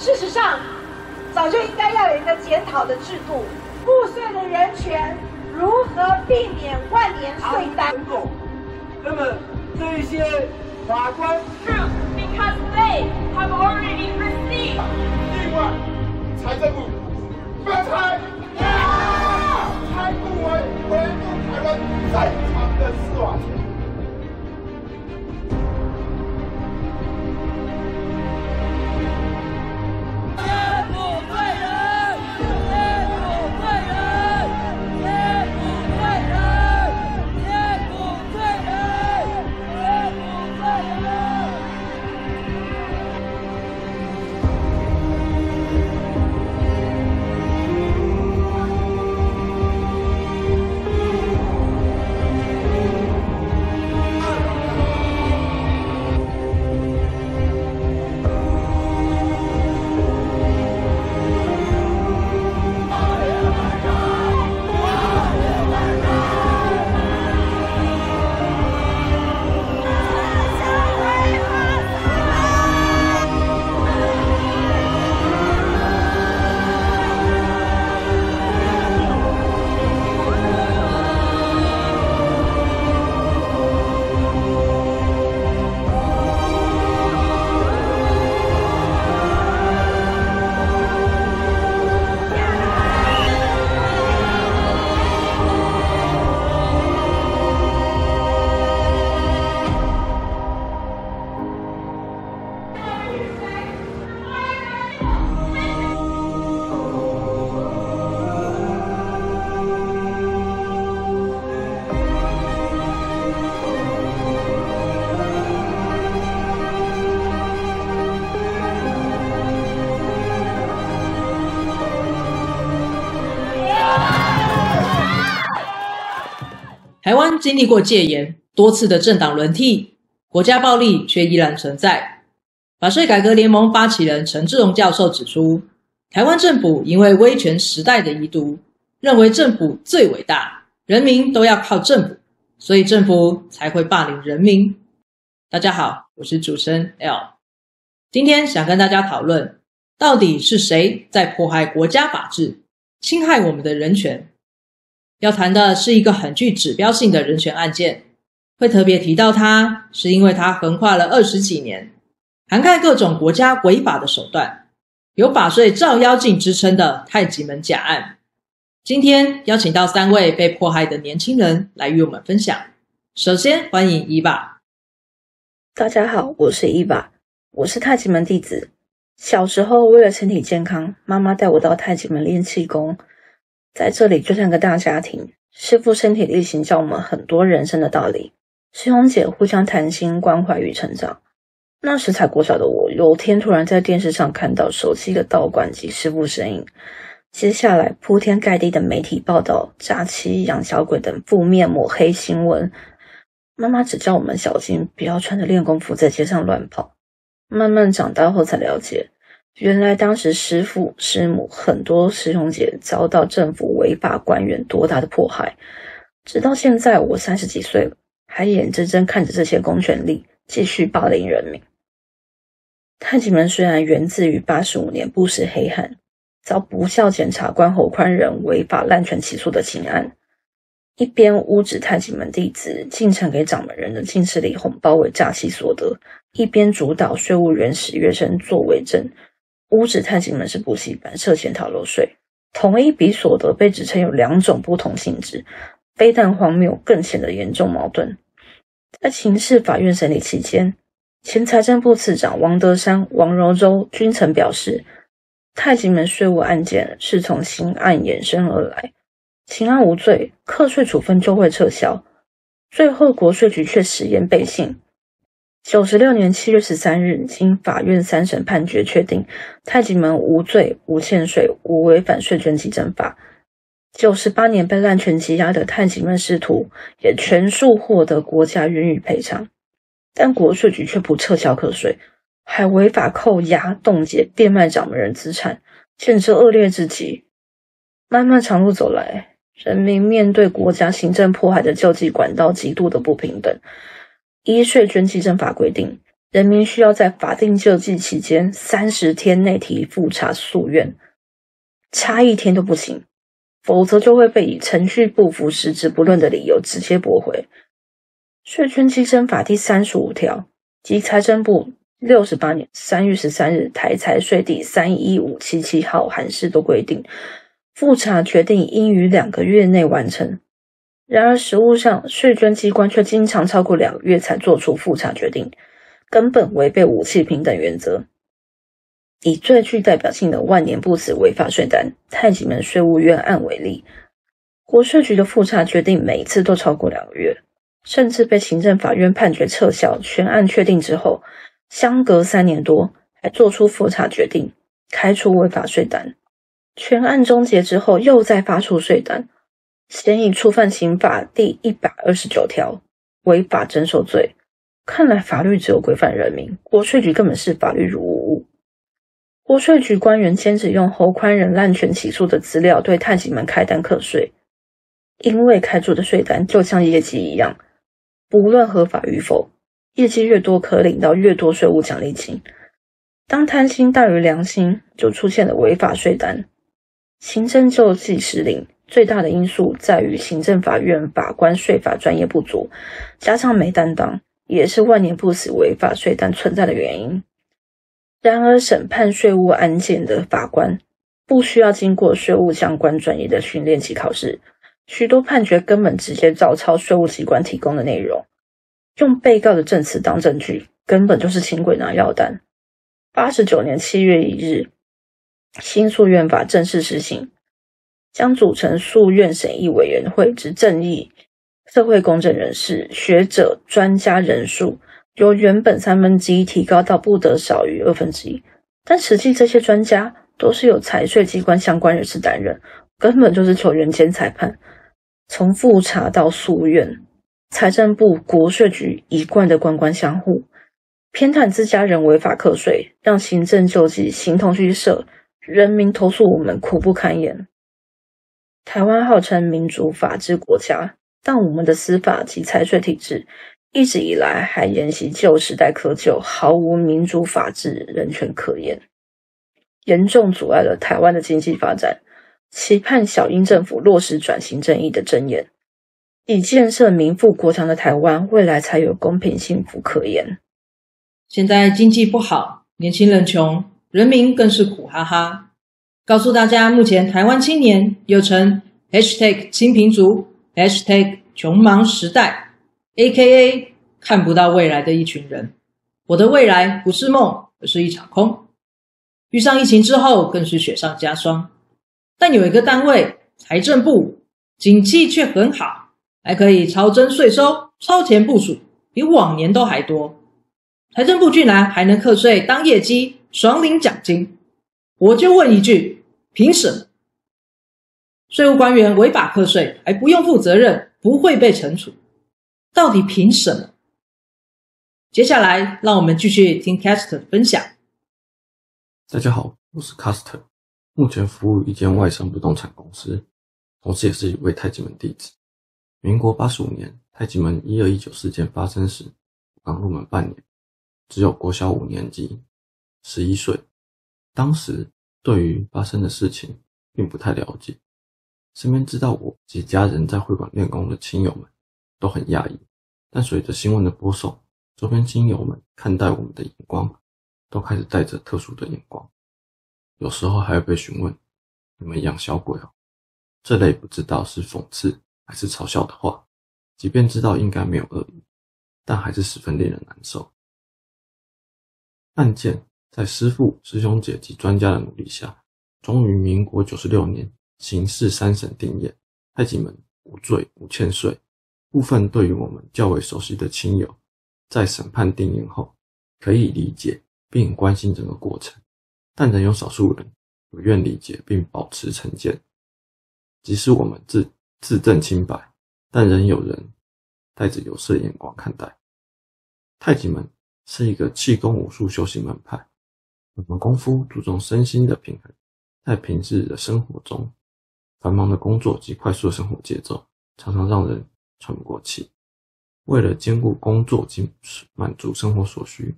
事实上，早就应该要有一个检讨的制度。赋税的人权如何避免万年税单？那么这一些法官 ，True, because they have already been received. 另外，财政部分拆，拆不完，恢复台湾正常的司法权。 台湾经历过戒严，多次的政党轮替，国家暴力却依然存在。法税改革联盟发起人陈志荣教授指出，台湾政府因为威权时代的遗毒，认为政府最伟大，人民都要靠政府，所以政府才会霸凌人民。大家好，我是主持人 L， 今天想跟大家讨论，到底是谁在迫害国家法治，侵害我们的人权？ 要谈的是一个很具指标性的人权案件，会特别提到它，是因为它横跨了20几年，涵盖各种国家违法的手段，有法税照妖镜之称的太极门假案。今天邀请到3位被迫害的年轻人来与我们分享。首先欢迎伊爸。大家好，我是伊爸，我是太极门弟子。小时候为了身体健康，妈妈带我到太极门练气功。 在这里就像个大家庭，师父身体力行教我们很多人生的道理，师兄姐互相谈心、关怀与成长。那时才国小的我，有天突然在电视上看到熟悉的道馆及师父身影，接下来铺天盖地的媒体报道、诈欺、养小鬼等负面抹黑新闻。妈妈只叫我们小心，不要穿着练功服在街上乱跑。慢慢长大后才了解。 原来当时师父、师母、很多师兄姐遭到政府违法官员多大的迫害，直到现在我30几岁了，还眼睁睁看着这些公权力继续霸凌人民。太极门虽然源自于85年布什黑汉遭不肖检察官侯宽仁违法滥权起诉的刑案，一边污指太极门弟子进城给掌门人的净室礼红包为诈欺所得，一边主导税务员史月生作为证。 污指太极门是补习班涉嫌逃漏税，同一笔所得被指称有2种不同性质，非但荒谬，更显得严重矛盾。在刑事法院审理期间，前财政部次长王德山、王柔洲均曾表示，太极门税务案件是从刑案衍生而来，刑案无罪，课税处分就会撤销。最后，国税局却食言背信。 96年7月13日，经法院3审判决确定，太极门无罪、无欠税、无违反税捐稽征法。98年被滥权羁押的太极门师徒也全数获得国家冤狱赔偿，但国税局却不撤销课税，还违法扣押、冻结、变卖掌门人资产，简直恶劣至极。漫漫长路走来，人民面对国家行政迫害的救济管道极度的不平等。 依税捐稽征法规定，人民需要在法定救济期间30天内提复查诉愿，差1天都不行，否则就会被以程序不符、实质不论的理由直接驳回。税捐稽征法第35条及财政部68年3月13日台财税第311577号函释都规定，复查决定应于2个月内完成。然而实务上，税捐机关却经常超过2个月才做出复查决定，根本违背武器平等原则。以最具代表性的万年不死违法税单太极门税务冤案为例，国税局的复查决定每次都超过2个月，甚至被行政法院判决撤销全案确定之后，相隔3年多还做出复查决定，开出违法税单，全案终结之后又再发出税单，嫌疑触犯刑法第129条违法征收罪。看来法律只有规范人民，国税局根本是法律如无物。国税局官员坚持用侯宽仁滥权起诉的资料对太极门开单课税，因为开出的税单就像业绩一样，不论合法与否，业绩越多可领到越多税务奖励金。当贪心大于良心，就出现了违法税单。行政救济实领最大的因素在于行政法院法官税法专业不足，加上没担当，也是万年不死违法税单存在的原因。然而审判税务案件的法官不需要经过税务相关专业的训练及考试，许多判决根本直接照抄税务机关提供的内容，用被告的证词当证据，根本就是轻轨拿药单。89年7月1日，新诉愿法正式施行，将组成诉愿审议委员会之正义、社会公正人士、学者、专家人数由原本1/3提高到不得少于1/2，但实际这些专家都是由财税机关相关人士担任，根本就是球员兼裁判。从复查到诉愿，财政部、国税局一贯的官官相护，偏袒自家人违法课税，让行政救济形同虚设，人民投诉我们苦不堪言。台湾号称民主法治国家，但我们的司法及财税体制一直以来还沿袭旧时代窠臼，毫无民主法治人权可言，严重阻碍了台湾的经济发展，期盼小英政府落实转型正义的箴言，以建设民富国强的台湾未来才有公平幸福可言。现在经济不好，年轻人穷，人民更是苦哈哈。告诉大家，目前台湾青年又称 #清贫族、#穷忙时代AKA 看不到未来的一群人，我的未来不是梦，而是一场空。遇上疫情之后更是雪上加霜，但有一个单位财政部景气却很好，还可以超征税收、超前部署，比往年都还多。财政部居然还能课税当业绩，爽领奖金，我就问一句，凭什么？税务官员违法课税还不用负责任，不会被惩处，到底凭什么？接下来让我们继续听 Castor 的分享。大家好，我是 Castor， 目前服务一间外商不动产公司，同时也是一位太极门弟子。民国85年太极门1219事件发生时，刚入门半年，只有国小5年级，11岁，当时对于发生的事情并不太了解，身边知道我及家人在会馆练功的亲友们都很讶异，但随着新闻的播送，周边亲友们看待我们的眼光都开始带着特殊的眼光，有时候还会被询问，你们养小鬼哦，这类不知道是讽刺还是嘲笑的话，即便知道应该没有恶意，但还是十分令人难受。案件在师父、师兄姐及专家的努力下，终于民国96年刑事3审定谳，太极门无罪无欠税。部分对于我们较为熟悉的亲友，在审判定谳后可以理解并关心整个过程，但仍有少数人不愿理解并保持成见。即使我们自证清白，但仍有人带着有色眼光看待。太极门是一个气功武术修行门派，我们功夫注重身心的平衡，在平日的生活中，繁忙的工作及快速的生活节奏常常让人喘不过气，为了兼顾工作及满足生活所需，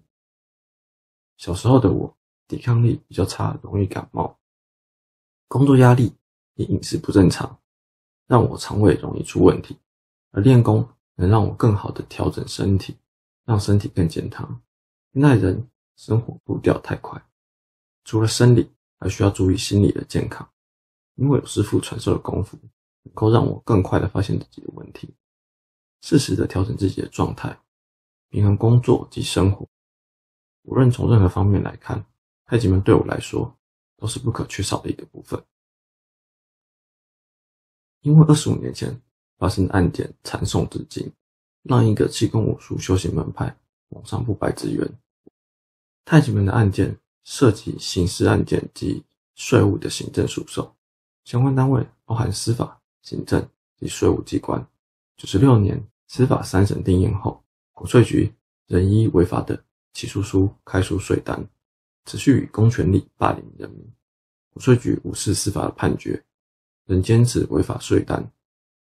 小时候的我，抵抗力比较差，容易感冒。工作压力也饮食不正常，让我肠胃容易出问题。而练功能让我更好的调整身体，让身体更健康。现代人生活步调太快，除了生理，还需要注意心理的健康。因为有师父传授的功夫，能够让我更快的发现自己的问题，适时的调整自己的状态，平衡工作及生活。无论从任何方面来看，太极门对我来说都是不可缺少的一个部分。因为25年前发生的案件缠讼至今，让一个气功武术修行门派蒙上不白之冤。太极门的案件涉及刑事案件及税务的行政诉讼，相关单位包含司法、行政及税务机关。96年司法三审定谳后，国税局仍依违法的起诉书开出税单，持续以公权力霸凌人民。国税局无视司法的判决，仍坚持违法税单，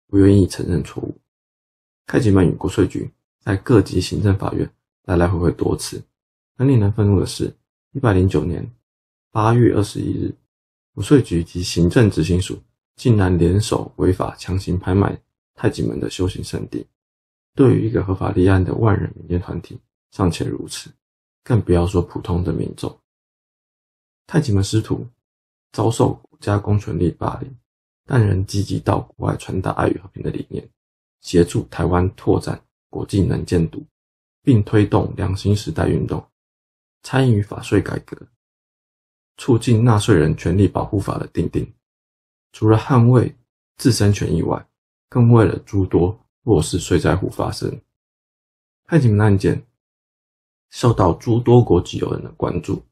不愿意承认错误。太极门与国税局在各级行政法院来来回回多次。更令人愤怒的是，109年8月21日，国税局及行政执行署竟然联手违法强行拍卖太极门的修行圣地。对于一个合法立案的万人民间团体尚且如此，更不要说普通的民众。太极门师徒遭受国家公权力霸凌，但仍积极到国外传达爱与和平的理念，协助台湾拓展国际能见度，并推动良心时代运动，参与法税改革，促进纳税人权利保护法的订定。除了捍卫自身权益外，更为了诸多弱势税债户发声。太极门案件受到诸多国际友人的关注，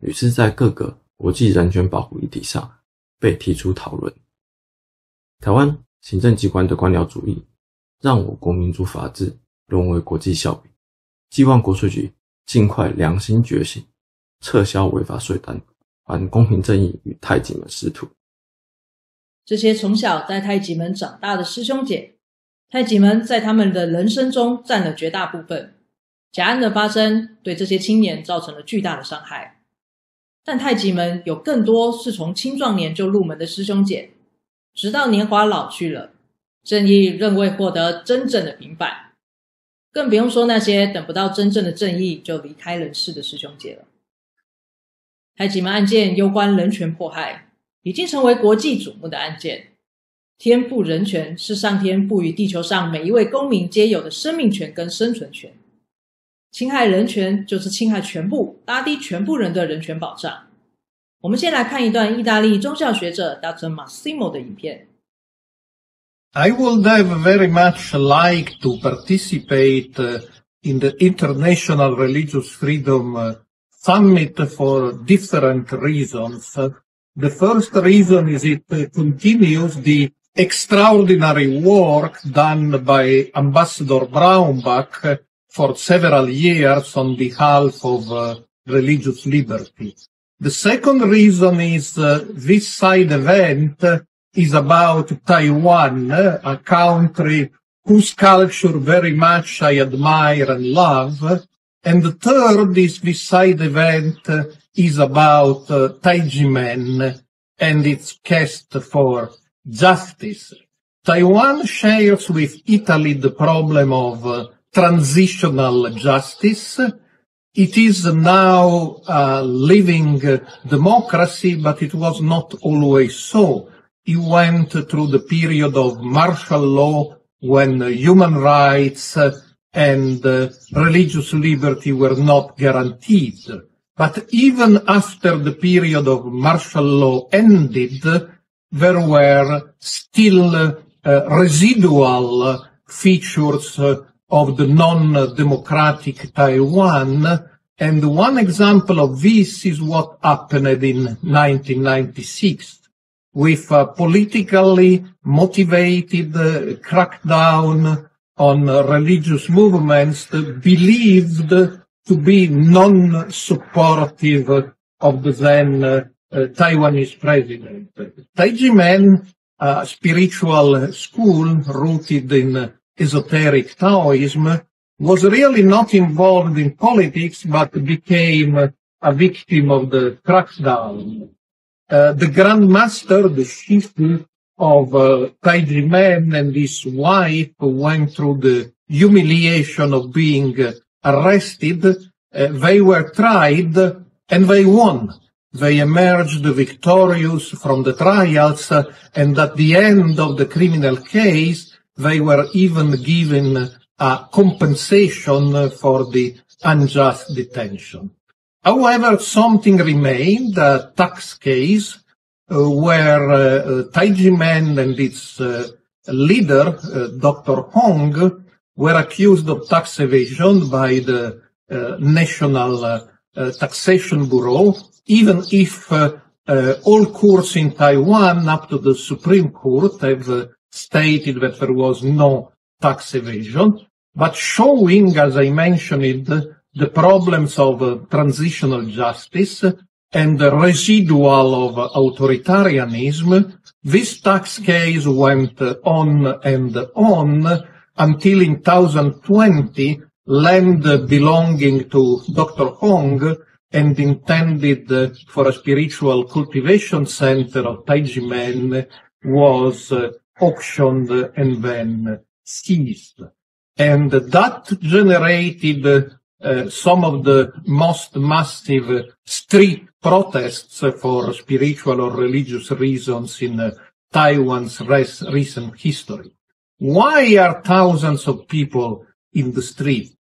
屡次在各个国际人权保护议题上被提出讨论。台湾行政机关的官僚主义，让我国民主法治沦为国际笑柄。寄望国税局尽快良心觉醒，撤销违法税单，还公平正义与太极门师徒。这些从小在太极门长大的师兄姐，太极门在他们的人生中占了绝大部分。假案的发生对这些青年造成了巨大的伤害，但太极门有更多是从青壮年就入门的师兄姐，直到年华老去了，正义仍未获得真正的平反，更不用说那些等不到真正的正义就离开人世的师兄姐了。太极门案件攸关人权迫害，已经成为国际瞩目的案件。天赋人权是上天赋予地球上每一位公民皆有的生命权跟生存权，侵害人权就是侵害全部，拉低全部人的人权保障。我们先来看一段意大利宗教学者 Dr. Massimo 的影片。I would have very much liked to participate in the International Religious Freedom Summit for different reasons. The first reason is it continues the extraordinary work done by Ambassador Braunbach for several years on behalf of religious liberty. The second reason is this side event is about Taiwan, a country whose culture very much I admire and love. And the third is this side event is about Taijimen and its quest for justice. Taiwan shares with Italy the problem of transitional justice. It is now a living democracy, but it was not always so. It went through the period of martial law when human rights and religious liberty were not guaranteed. But even after the period of martial law ended, there were still residual features of the non-democratic Taiwan, and one example of this is what happened in 1996 with a politically motivated crackdown on religious movements believed to be non-supportive of the then Taiwanese president. Taijimen, a spiritual school rooted in esoteric Taoism, was really not involved in politics, but became a victim of the crackdown. The Grand Master, the Shifu of Taijimen, and his wife went through the humiliation of being arrested. They were tried and they won. They emerged victorious from the trials, and at the end of the criminal case, they were even given a compensation for the unjust detention. However, something remained, a tax case, where Taijimen and its leader, Dr. Hong, were accused of tax evasion by the National Taxation Bureau, even if all courts in Taiwan up to the Supreme Court have stated that there was no tax evasion, but showing, as I mentioned, the problems of transitional justice and the residual of authoritarianism, this tax case went on and on until in 2020 land belonging to Dr. Hong and intended for a spiritual cultivation center of Taijimen was auctioned and then seized. And that generated some of the most massive street protests for spiritual or religious reasons in Taiwan's recent history. Why are thousands of people in the street?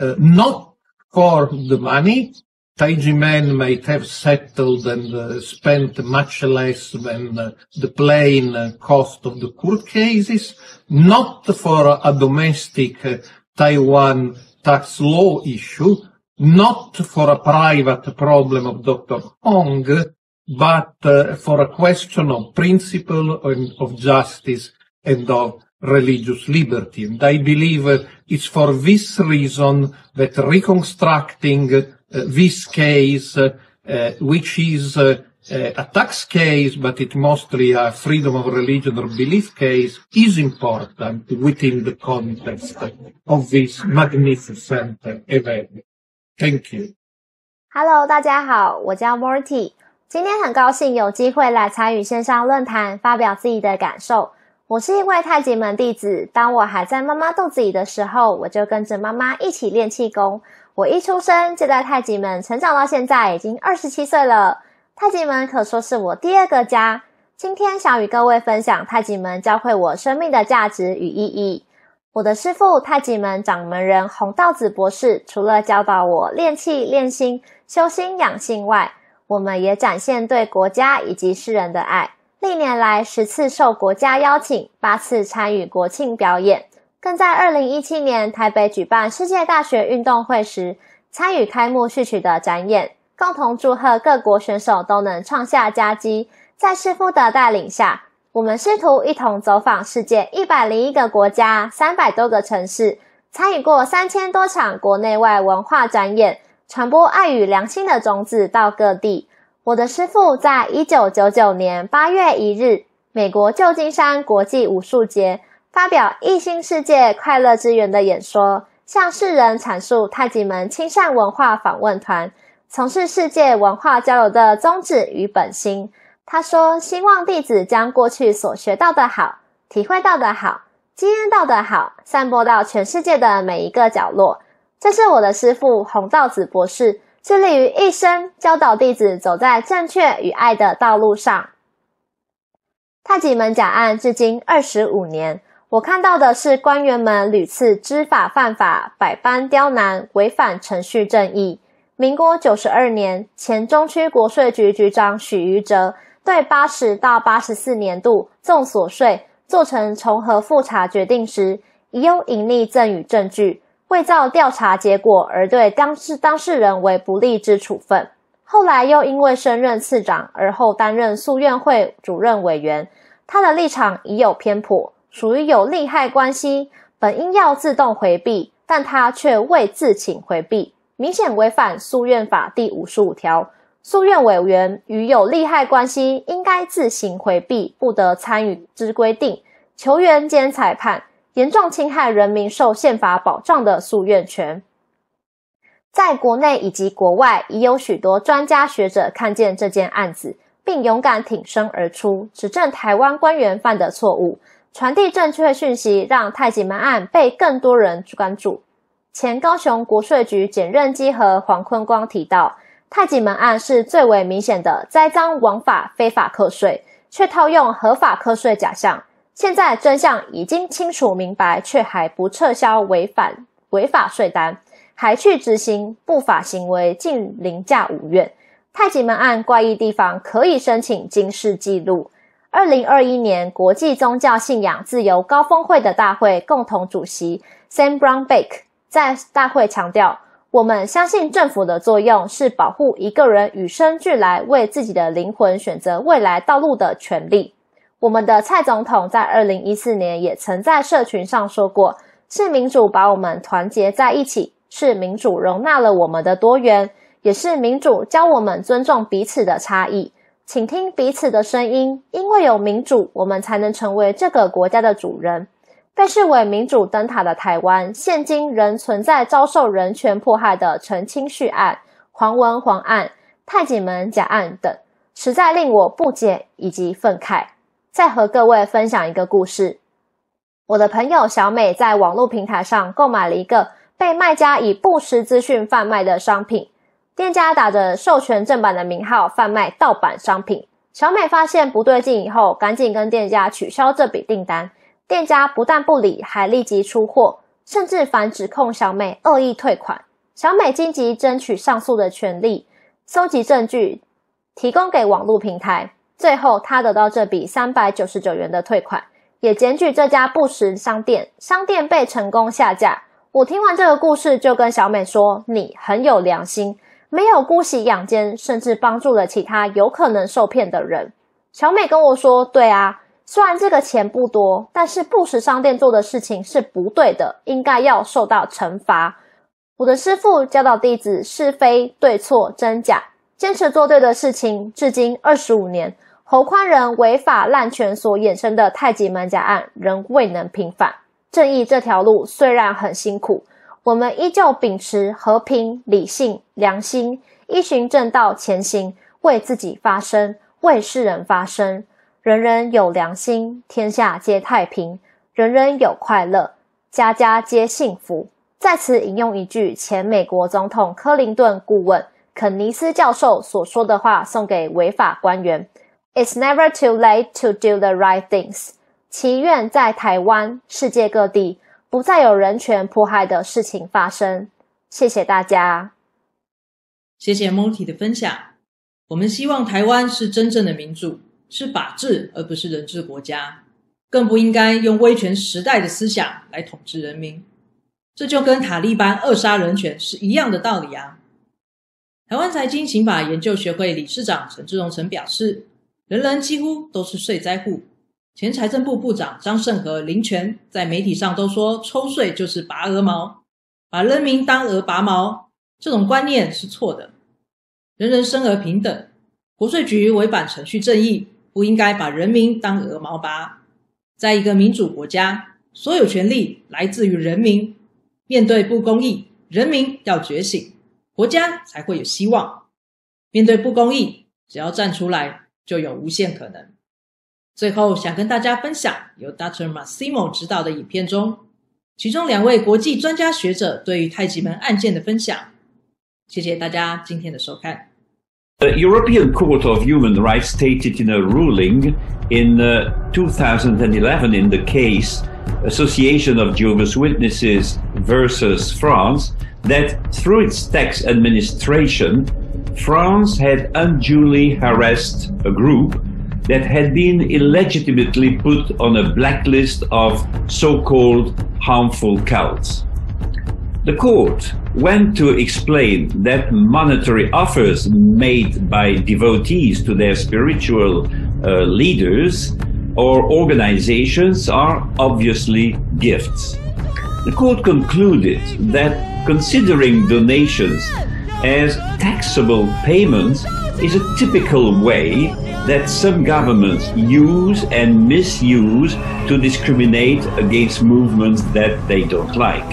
Not for the money. Taijimen might have settled and spent much less than the plain cost of the court cases, not for a domestic Taiwan tax law issue, not for a private problem of Dr. Hong, but for a question of principle and of justice and of religious liberty. And I believe it's for this reason that reconstructing this case, which is a tax case, but it's mostly a freedom of religion or belief case, is important within the context of this magnificent event. Thank you. Hello, 大家好，我叫 Morty。今天很高兴有机会来参与线上论坛，发表自己的感受。我是一位太极门弟子，当我还在妈妈肚子里的时候，我就跟着妈妈一起练气功。我一出生就在太极门成长到现在已经27岁了。太极门可说是我第二个家。今天想与各位分享太极门教会我生命的价值与意义。我的师父太极门掌门人洪道子博士，除了教导我练气、练心、修心养性外，我们也展现对国家以及世人的爱。历年来10次受国家邀请，8次参与国庆表演，更在2017年台北举办世界大学运动会时参与开幕序曲的展演，共同祝贺各国选手都能创下佳绩。在师父的带领下，我们试图一同走访世界101个国家、300多个城市，参与过3000多场国内外文化展演，传播爱与良心的种子到各地。我的师父在1999年8月1日美国旧金山国际武术节发表《异心世界快乐之源》的演说，向世人阐述太极门亲善文化访问团从事世界文化交流的宗旨与本心。他说，希望弟子将过去所学到的好、体会到的好、经验到的好散播到全世界的每一个角落。这是我的师父洪道子博士致力于一生教导弟子走在正确与爱的道路上。太极门假案至今25年，我看到的是官员们屡次知法犯法，百般刁难，违反程序正义。民国92年，前中区国税局局长许于哲对80到84年度纵所税做成重合复查决定时，已有隐匿赠与证据，伪造调查结果而对当事人为不利之处分。后来又因为升任次长而后担任宿院会主任委员，他的立场已有偏颇，属于有利害关系，本应要自动回避，但他却未自请回避，明显违反宿院法第55条，宿院委员与有利害关系应该自行回避，不得参与之规定，球员兼裁判，严重侵害人民受宪法保障的诉愿权。在国内以及国外，已有许多专家学者看见这件案子，并勇敢挺身而出，指正台湾官员犯的错误，传递正确讯息，让太极门案被更多人关注。前高雄国税局检任稽核黄坤光提到，太极门案是最为明显的栽赃枉法、非法课税，却套用合法课税假象。现在真相已经清楚明白，却还不撤销违法税单，还去执行不法行为，竟凌驾五院。太极门案怪异地方可以申请经世纪录。2021年国际宗教信仰自由高峰会的大会共同主席 Sam Brownback 在大会强调，我们相信政府的作用是保护一个人与生俱来为自己的灵魂选择未来道路的权利。我们的蔡总统在2014年也曾在社群上说过，是民主把我们团结在一起，是民主容纳了我们的多元，也是民主教我们尊重彼此的差异。请听彼此的声音，因为有民主，我们才能成为这个国家的主人。被视为民主灯塔的台湾，现今仍存在遭受人权迫害的陈清旭案、黄文煌案、太极门假案等，实在令我不解以及愤慨。再和各位分享一个故事。我的朋友小美在网络平台上购买了一个被卖家以不实资讯贩卖的商品，店家打着授权正版的名号贩卖盗版商品。小美发现不对劲以后，赶紧跟店家取消这笔订单。店家不但不理，还立即出货，甚至反指控小美恶意退款。小美积极争取上诉的权利，搜集证据，提供给网络平台。最后他得到这笔399元的退款，也检举这家不实商店，商店被成功下架。我听完这个故事就跟小美说，你很有良心，没有姑息养奸，甚至帮助了其他有可能受骗的人。小美跟我说，对啊，虽然这个钱不多，但是不实商店做的事情是不对的，应该要受到惩罚。我的师父教导弟子是非对错真假，坚持做对的事情，至今25年。侯宽仁违法滥权所衍生的太极门假案仍未能平反，正义这条路虽然很辛苦，我们依旧秉持和平、理性、良心，依循正道前行，为自己发声，为世人发声。人人有良心，天下皆太平；人人有快乐，家家皆幸福。在此引用一句前美国总统克林顿顾问肯尼斯教授所说的话，送给违法官员。It's never too late to do the right things. 祈愿在台湾、世界各地不再有人权迫害的事情发生。谢谢大家。谢谢 Morty 的分享。我们希望台湾是真正的民主，是法治而不是人治国家，更不应该用威权时代的思想来统治人民。这就跟塔利班扼杀人权是一样的道理啊。台湾财经刑法研究学会理事长陈志荣曾表示，人人几乎都是税灾户，前财政部部长张盛和、林权在媒体上都说抽税就是拔鹅毛，把人民当鹅拔毛，这种观念是错的。人人生而平等，国税局违反程序正义，不应该把人民当鹅毛拔。在一个民主国家，所有权利来自于人民，面对不公义，人民要觉醒，国家才会有希望。面对不公义，只要站出来就有无限可能。最后想跟大家分享由 Dr. Massimo 指导的影片中，其中2位国际专家学者对于太极门案件的分享。谢谢大家今天的收看。The European Court of Human Rights stated in a ruling in 2011 in the case Association of Jehovah's Witnesses versus France that through its tax administration France had unduly harassed a group that had been illegitimately put on a blacklist of so-called harmful cults. The court went to explain that monetary offers made by devotees to their spiritual leaders or organizations are obviously gifts. The court concluded that considering donations as taxable payments is a typical way that some governments use and misuse to discriminate against movements that they don't like.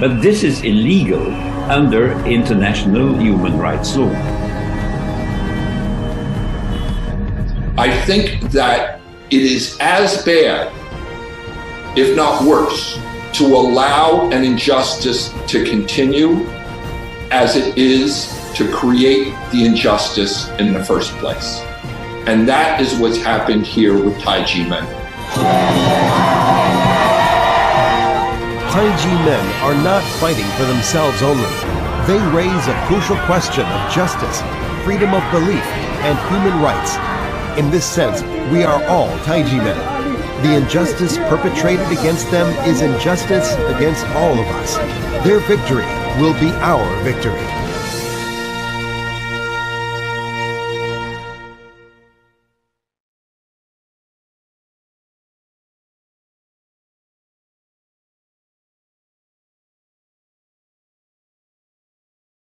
But this is illegal under international human rights law. I think that it is as bad, if not worse, to allow an injustice to continue as it is to create the injustice in the first place. And that is what's happened here with Taijimen. Taijimen are not fighting for themselves only. They raise a crucial question of justice, freedom of belief, and human rights. In this sense, we are all Taijimen. The injustice perpetrated against them is injustice against all of us. Their victory will be our victory.